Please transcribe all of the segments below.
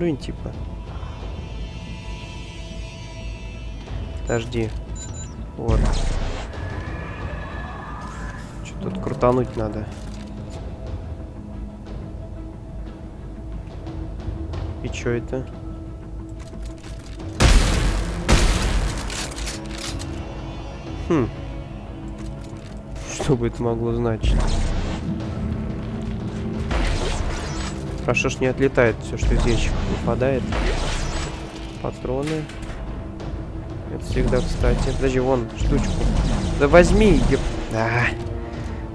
прыгнь, типа. Подожди. Вот. Что тут крутануть надо. И чё это? Хм. Что бы это могло значить? Хорошо, что не отлетает все, что из ящиков выпадает. Патроны. Это всегда, кстати. Подожди, вон, штучку. Да возьми, еб... А.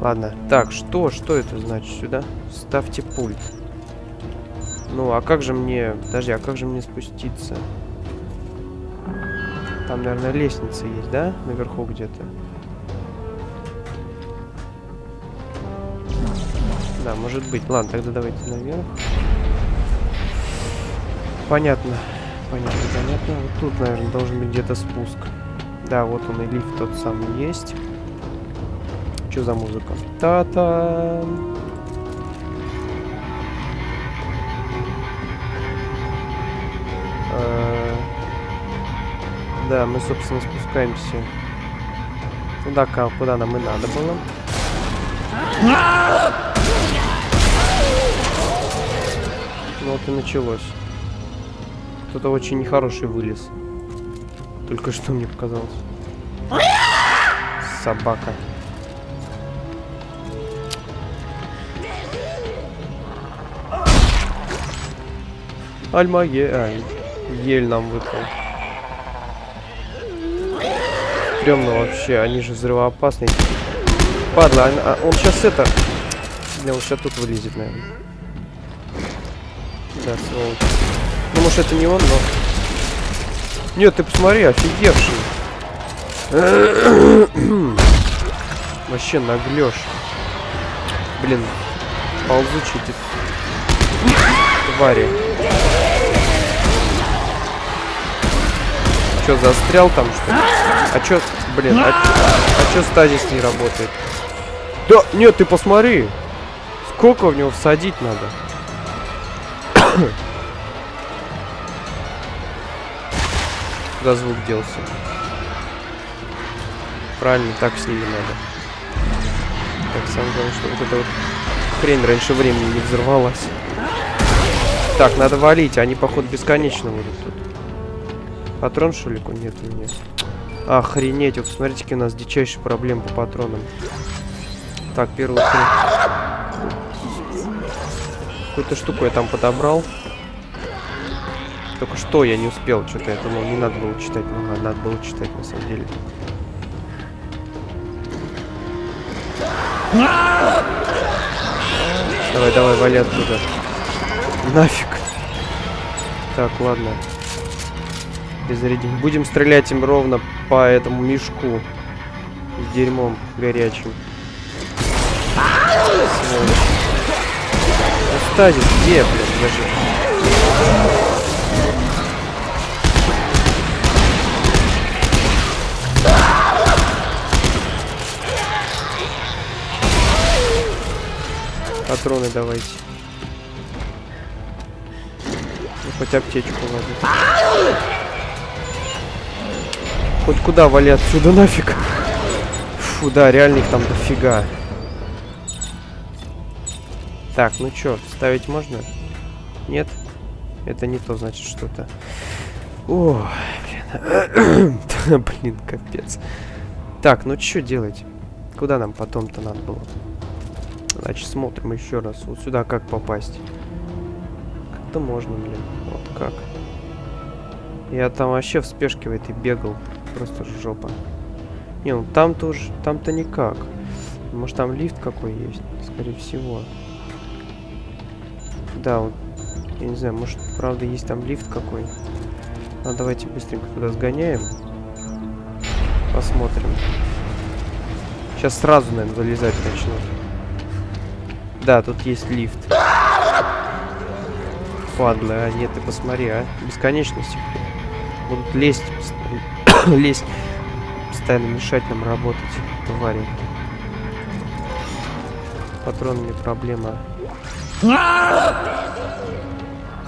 Ладно. Так, что это значит? Сюда ставьте пульт. Ну, а как же мне... Подожди, а как же мне спуститься? Там, наверное, лестница есть, да? Наверху где-то. Да, может быть. Ладно, тогда давайте наверх. Понятно. Понятно, понятно. Вот тут, наверное, должен быть где-то спуск. Да, вот он и лифт тот самый есть. Что за музыка? Та-та! Да, мы, собственно, спускаемся туда, куда нам и надо было. Вот и началось. Кто-то очень нехороший вылез. Только что мне показалось. Собака. Альмаге... ель нам выпал. Стрёмно вообще. Они же взрывоопасные. Падла, он сейчас это... Бля, он сейчас тут вылезет, наверное. Да, сволочь. Ну, может, это не он, но... Нет, ты посмотри, офигевший. Вообще наглёшь. Блин, ползучий ты. Твари. Чё, застрял там, что ли? А чё, блин, а чё стазис не работает? Да, нет, ты посмотри. Сколько в него всадить надо? Куда звук делся? Правильно, так с ними надо. Так, сам говорил, что вот эта вот хрень раньше времени не взорвалась. Так, надо валить, они, походу, бесконечно будут тут. Патрон шулику? Нет, у меня. Охренеть, вот смотрите, какие у нас дичайшие проблемы по патронам. Так, первый... Какую-то штуку я там подобрал. Только что я не успел, что-то я думал, не надо было читать. Ну, надо было читать, на самом деле. Давай, давай, вали оттуда. Нафиг. Так, ладно. Перезарядим. Будем стрелять им ровно по этому мешку. С дерьмом горячим. Сволочь. Стазис, где, блядь, даже? Патроны давайте. Ну, хоть аптечку ладно. Хоть куда, вали отсюда нафиг. Фу, да, реально их там дофига. Так, ну чё, ставить можно? Нет? Это не то, значит, что-то. О, блин. Блин, капец. Так, ну чё делать? Куда нам потом-то надо было? Значит, смотрим еще раз. Вот сюда как попасть? Как-то можно, блин. Вот как. Я там вообще в спешке в этой бегал. Просто жопа. Не, ну там-то уж... Там-то никак. Может, там лифт какой есть? Скорее всего. Да, вот, я не знаю, может, правда, есть там лифт какой. А давайте быстренько туда сгоняем. Посмотрим. Сейчас сразу, наверное, вылезать начнут. Да, тут есть лифт. Падла, а нет, ты посмотри, а. Бесконечности. Будут лезть, лезть. Постоянно мешать нам работать, твари. Патронами проблема.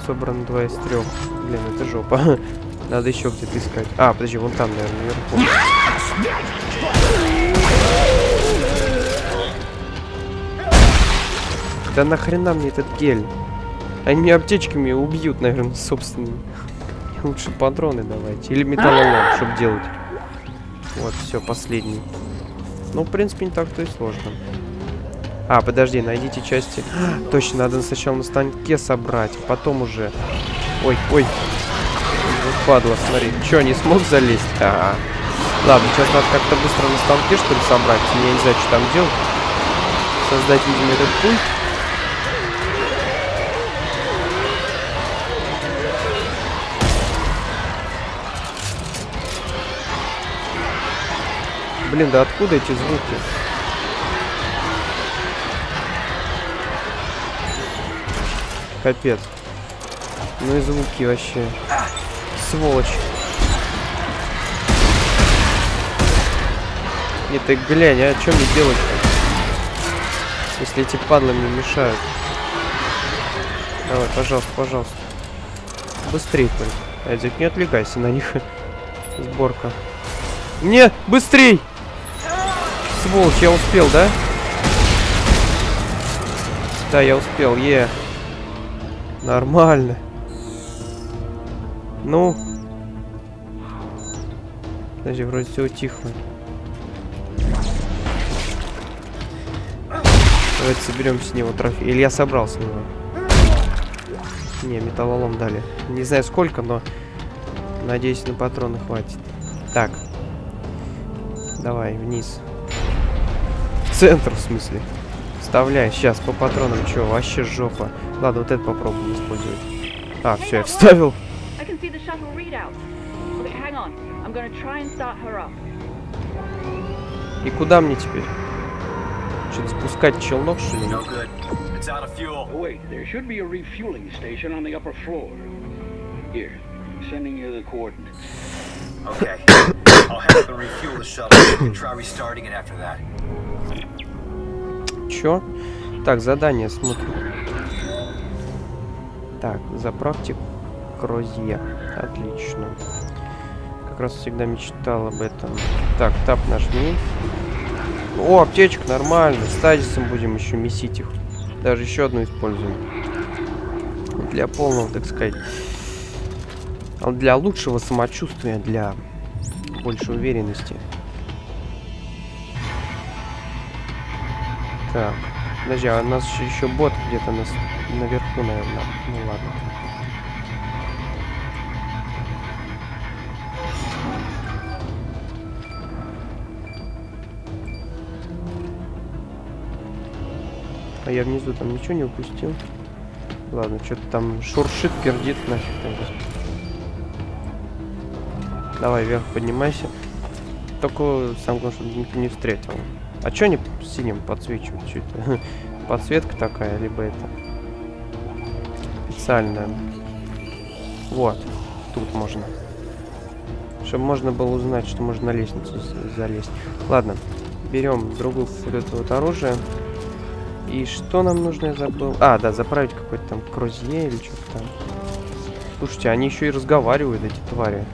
собрано 2 из 3. Блин, это жопа. Надо еще где-то искать. А, подожди, вон там, наверное, наверху. Да нахрена мне этот гель? Они меня аптечками убьют, наверное, собственными. Лучше патроны давайте. Или металлолом, чтобы делать. Вот, все, последний. Ну, в принципе, не так-то и сложно. А, подожди, найдите части. Точно, надо сначала на станке собрать, потом уже... Ой, ой. Падла, смотри. Че, не смог залезть? А-а. Ладно, сейчас надо как-то быстро на станке, что ли, собрать. Я не знаю, что там делать. Создать, видимо, этот пульт. Блин, да откуда эти звуки? Капец. Ну и звуки вообще. Сволочь. Не, ты глянь, а что мне делать-то? Если эти падлы мне мешают. Давай, пожалуйста, пожалуйста. Быстрее только. Эдик, не отвлекайся на них. Сборка. Нет, быстрей! Сволочь, я успел, да? Да, я успел, е. Нормально. Ну. Подожди, вроде все утихло. Давайте соберем с него трофей. Или я собрал с него. Не, металлолом дали. Не знаю сколько, но надеюсь, на патроны хватит. Так. Давай, вниз. Центр, в смысле. Вставляй. Сейчас, по патронам, чё, вообще жопа. Ладно, вот это попробуем использовать. А, все, я вставил. И куда мне теперь? Что-то спускать челнок, что ли? Чё? Так, задание смотрим. Так, заправьте коррозия. Отлично. Как раз всегда мечтал об этом. Так, тап нажми. О, аптечек, нормально. Стазисом будем еще месить их. Даже еще одну используем. Для полного, так сказать. Для лучшего самочувствия, для больше уверенности. Так, подожди, а у нас еще бот где-то нас наверху, наверное. Ну ладно. А я внизу там ничего не упустил. Ладно, что-то там шуршит, пердит нафиг. Давай вверх поднимайся. Только сам главное, чтобы никто не встретил. А чё они синим подсвечивают? Чуть подсветка такая, либо это специальная. Вот. Тут можно. Чтобы можно было узнать, что можно на лестницу залезть. Ладно. Берем другую вот это вот оружие. И что нам нужно, я забыл. А, да, заправить какой-то там крузье или что-то там. Слушайте, они еще и разговаривают, эти твари.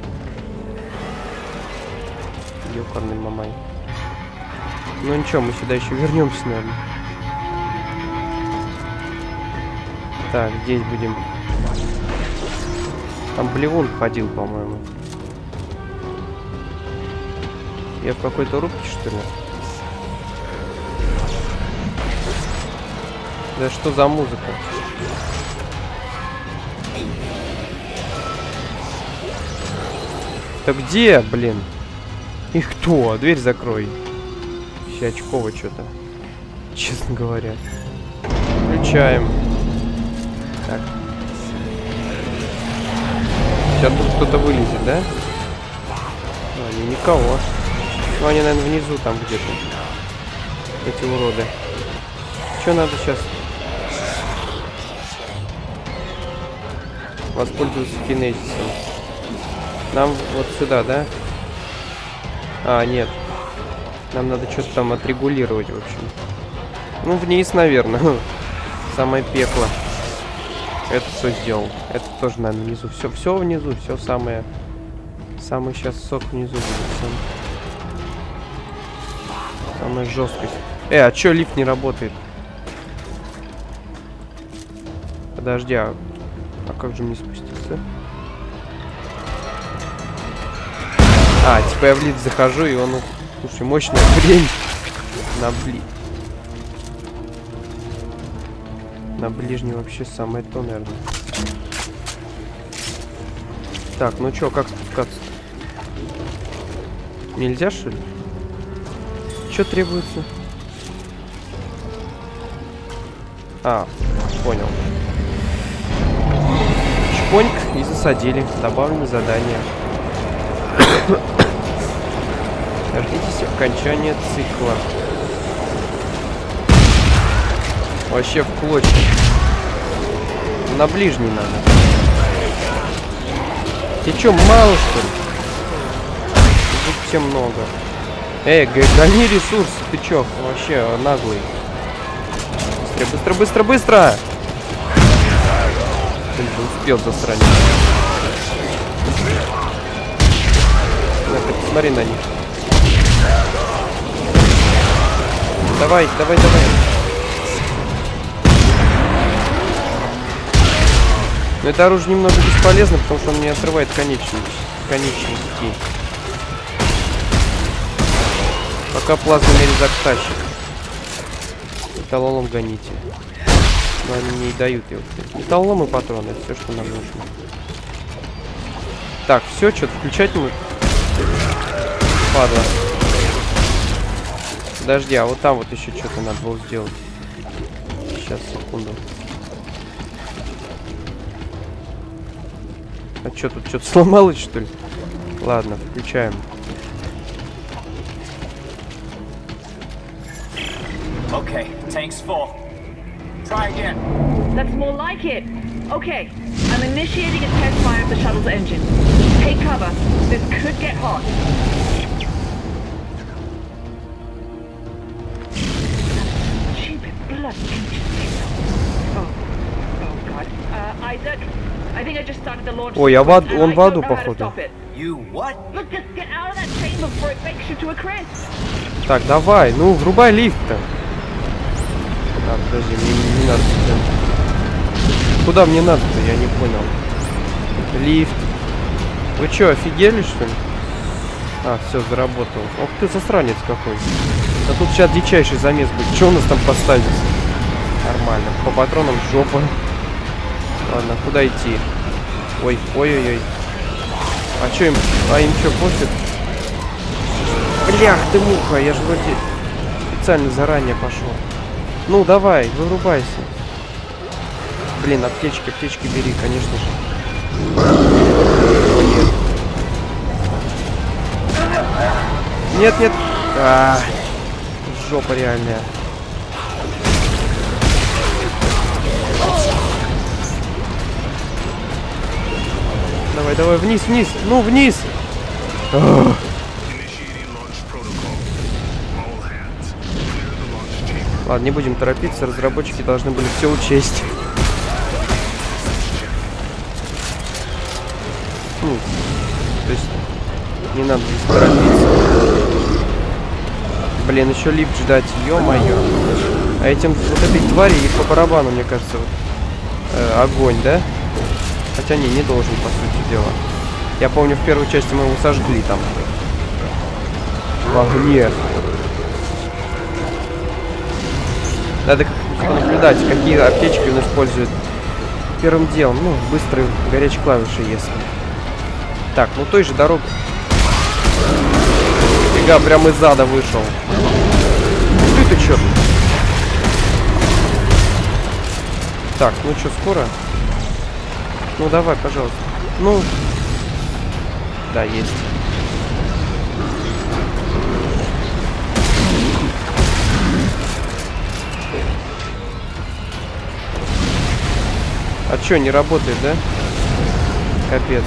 Ёкарный мамай. Ну ничего, мы сюда еще вернемся, наверное. Так, здесь будем. Там блевун ходил, по-моему. Я в какой-то рубке, что ли? Да что за музыка? Да где, блин? И кто? Дверь закрой. Все очково что-то. Честно говоря. Включаем. Так. Сейчас тут кто-то вылезет, да? А, не, никого. Ну, они, наверное, внизу там где-то. Эти уроды. Что надо сейчас? Воспользоваться кинезисом. Нам вот сюда, да? А, нет. Нам надо что-то там отрегулировать, в общем. Ну, вниз, наверное. Самое пекло. Это все сделал. Это тоже, наверное, внизу. Все, все внизу, все самое. Самый сейчас сок внизу будет. Самая жесткость. А чё лифт не работает? Подожди, а как же мне спуститься? Типа я в лифт захожу, и он... Слушай, мощное время. На ближний вообще самое то, наверное. Так, ну чё, как спускаться? Нельзя, что ли? Чё требуется? Понял. Чпоньк и засадили. Добавлено задание. Дождитесь окончания цикла. Вообще в клочья. На ближний надо. Ты чё, мало что ли? Тут всем много. Гони ресурсы, ты чё? Вообще наглый. Быстро, быстро, быстро, быстро! Ты же успел засранить. Смотри на них. Давай, давай, давай. Но это оружие немного бесполезно, потому что он не отрывает конечности. Пока плазменный резак тащит. Металлолом гоните. Но они не дают его. Металлолом и патроны, все, что нам нужно. Так, все, что-то включать мы. Падла. Подожди, а вот там вот еще что-то надо было сделать. Сейчас, секунду. А что тут, что-то сломалось, что ли? Ладно, включаем. Okay, tanks full. Try again. That's more like it. Okay, I'm initiating a test fire of the shuttle's engine. Take cover. This could get hot. Stupid blood. Oh God. Isaac. Ой, он в аду, походу. Так, давай, ну, врубай лифт-то. Так, подожди, мне не надо сюда. Куда мне надо-то, я не понял. Лифт. Вы чё, офигели, что ли? Все, заработал. Ох ты, засранец какой. Да тут сейчас дичайший замес будет. Чё у нас там поставили? Нормально, по патронам жопа. Ладно, куда идти? Ой, ой-ой-ой. А чё им? Им чё, пофиг? Блях ты, муха, я же вроде специально заранее пошел. Ну, давай, вырубайся. Блин, аптечки, аптечки бери, конечно же. Нет, нет. Жопа реальная. Давай, давай, вниз, вниз, ну вниз. Ладно, не будем торопиться, разработчики должны были все учесть. Ну, то есть не надо здесь торопиться. Блин, еще лифт ждать, ё-моё. А этим вот этой твари их по барабану, мне кажется, вот, огонь, да? Хотя не должен, по сути дела. Я помню, в первой части мы его сожгли там. В огне. Надо как-то наблюдать, какие аптечки он использует. Первым делом, ну, быстрые горячие клавиши, если. Так, ну той же дорогой. Фига, прям из зада вышел. Ты чё? Так, ну чё, скоро? Ну давай, пожалуйста. Ну. Да, есть. А чё, не работает, да? Капец.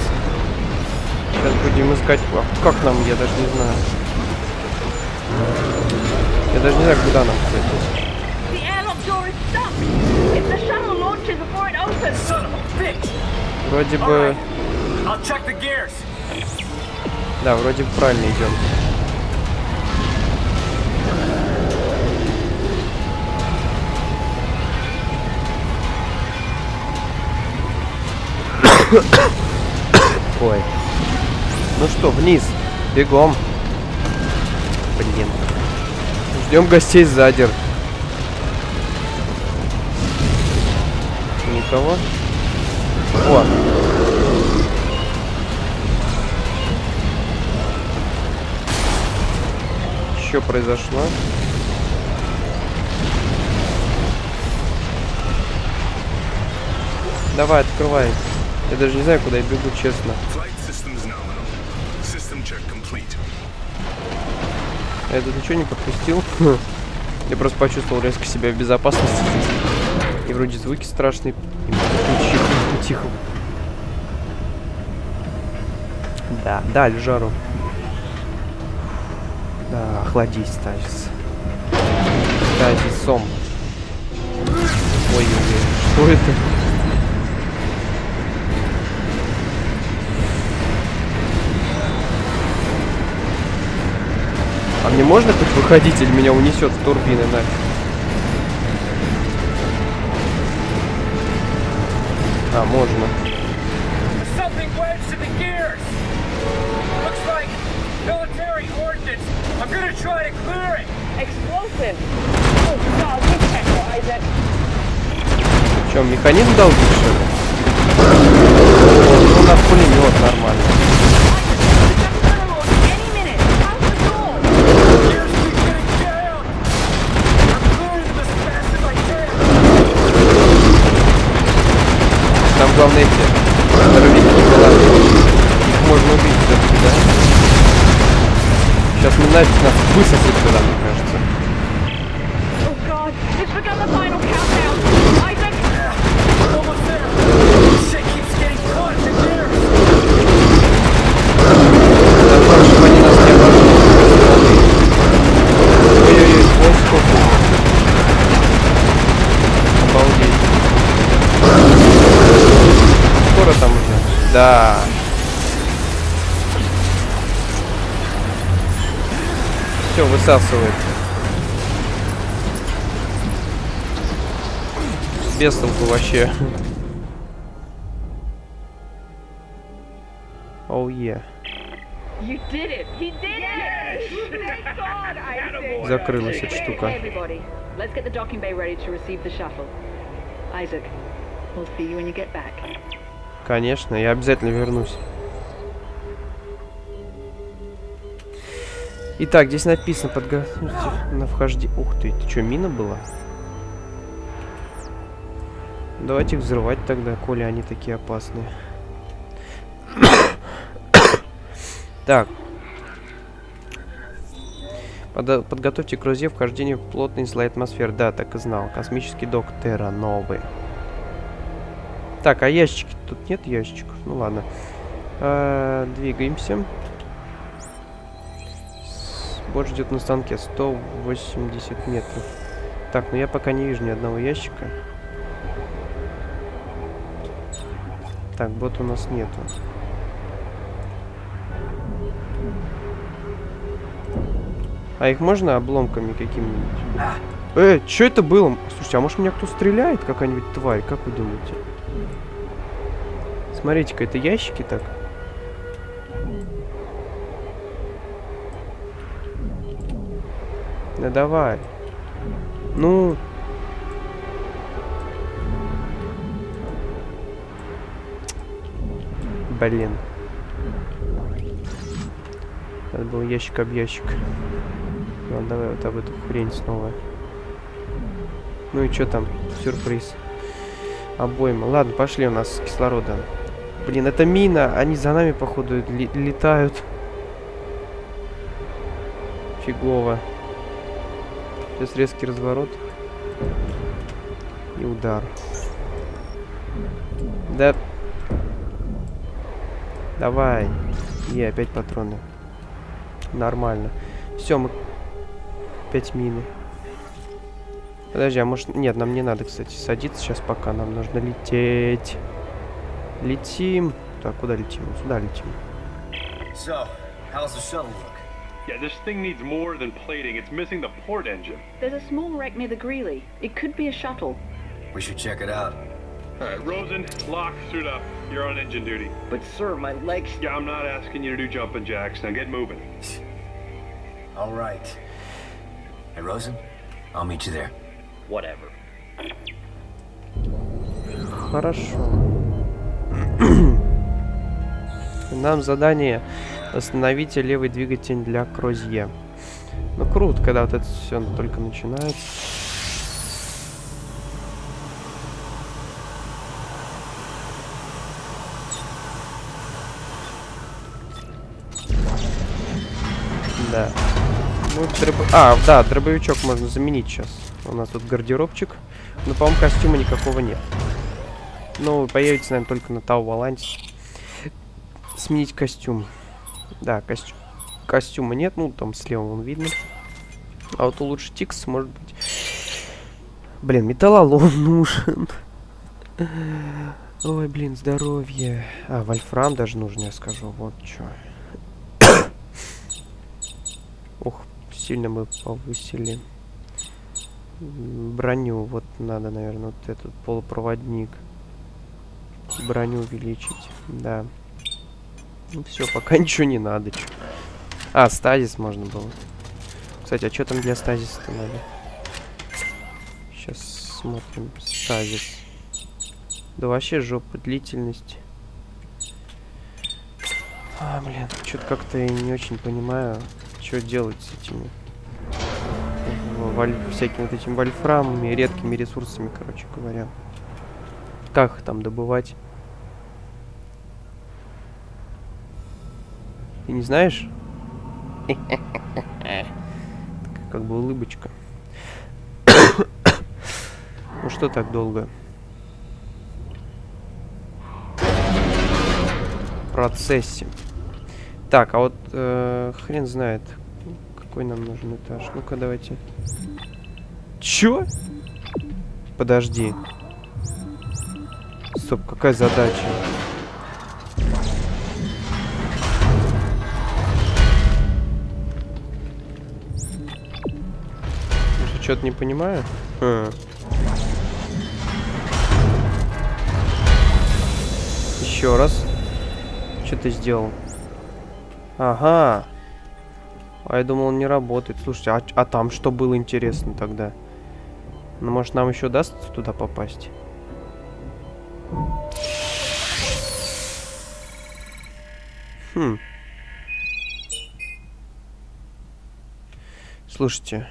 Сейчас будем искать. Как нам, я даже не знаю. Я даже не знаю, куда нам, кстати. Вроде бы... Да, вроде бы правильно идем. Ой. Ну что, вниз. Бегом. Блин. Ждем гостей сзади. Никого. О. Что произошло? Давай, открывай. Я даже не знаю, куда я бегу, честно. Я тут ничего не пропустил. Я просто почувствовал резко себя в безопасности. И вроде звуки страшные. И тихо. Да, дали жару. Да, охладись, Стазис. Стазисом. Ой, что это? А мне можно хоть выходить, или меня унесет в турбины нафиг? А, можно. Че, механизм долбит, что ли? Ну, у нас пулемет нормально. Главное, эти здоровенькие голодные. Их можно убить все-таки, да? Сейчас мы нафиг нас высосут туда, мне кажется. Добро, чтобы они нас не обошли. Ой-ой-ой, вот сколько. Обалдеть. Там уже. Да. Все, высасывает. Без толку вообще. Оу, е. Закрылась эта штука. Конечно, я обязательно вернусь. Итак, здесь написано подготовьте на вхождение. Ух ты, это что, мина была? Давайте их взрывать тогда, коли они такие опасные. Так. Подготовьте к рузе вхождение в плотные слои атмосферы. Да, так и знал. Космический док Терра Новый. Так, а ящики? Тут нет ящиков. Ну ладно. Двигаемся. Бот ждет на станке 180 метров. Так, ну я пока не вижу ни одного ящика. Так, бот у нас нету. А их можно обломками какими-нибудь? Что это было? Слушайте, а может меня кто стреляет? Какая-нибудь тварь, как вы думаете? Смотрите-ка, это ящики так. Да давай. Ну. Блин. Надо было ящик об ящик. Ладно, давай вот об эту хрень снова. Ну и что там? Сюрприз. Обойма. Ладно, пошли, у нас кислорода. Блин, это мина. Они за нами, походу, летают. Фигово. Сейчас резкий разворот. И удар. Да. Давай. И опять патроны. Нормально. Все, мы... Опять мины. Подожди, а может... Нет, нам не надо, кстати, садиться сейчас пока. Нам нужно лететь. Летим. Так, куда летим? Сюда летим. So, how's the shuttle look? Yeah, this thing needs more than plating. It's missing the port engine. There's a small wreck near the Greeley. It could be a shuttle. We should check it out. All right, Rosen, lock, suit up. You're on engine duty. But sir, my legs... Yeah, I'm not asking you to do jumping jacks. Now get moving. All right. Hey, Rosen, I'll meet you there. Whatever. Хорошо. Нам задание... Остановите левый двигатель для Крозье. Ну, круто, когда вот это все только начинается. Да. Ну, а, да, дробовичок можно заменить сейчас. У нас тут гардеробчик. Но, по-моему, костюма никакого нет. Ну, появится, наверное, только на Тау Волантис. Сменить костюм. Да, костюма нет, ну там слева он видно. А вот улучшить X, может быть. Блин, металлолом нужен. Ой, блин, здоровье. А, вольфрам даже нужен, я скажу. Вот чё. Ох, сильно мы повысили броню. Вот надо, наверное, вот этот полупроводник. Броню увеличить, да. Ну все, пока ничего не надо. А, стазис можно было. Кстати, а что там для стазиса-то надо? Сейчас смотрим. Стазис. Да вообще жопа, длительность. А, блин, что-то как-то я не очень понимаю, что делать с этими... всякими вот этими вольфрамами, редкими ресурсами, короче говоря. Как их там добывать? Ты не знаешь? Как бы улыбочка. Ну что так долго? В процессе. Так, а вот хрен знает, какой нам нужен этаж. Ну-ка, давайте. Чё? Подожди. Стоп, какая задача? Что-то не понимаю. Еще раз. Что ты сделал? Ага. А я думал, он не работает. Слушайте, а там что было интересно тогда? Ну, может, нам еще даст туда попасть? Хм. Слушайте.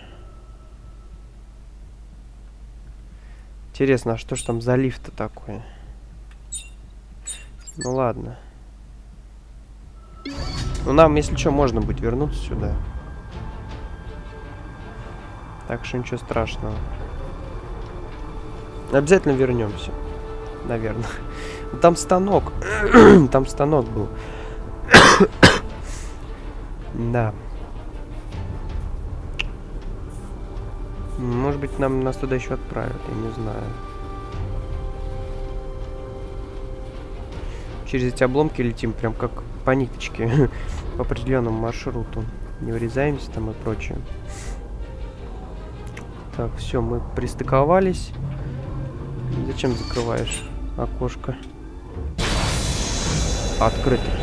Интересно, а что ж там за лифт-то такой? Ну ладно. Ну нам, если что, можно будет вернуться сюда. Так что ничего страшного. Обязательно вернемся. Наверное. Там станок. Там станок был. Да. Может быть, нас туда еще отправят, я не знаю. Через эти обломки летим прям как по ниточке, по определенному маршруту. Не вырезаемся там и прочее. Так, все, мы пристыковались. Зачем закрываешь окошко? Открыто.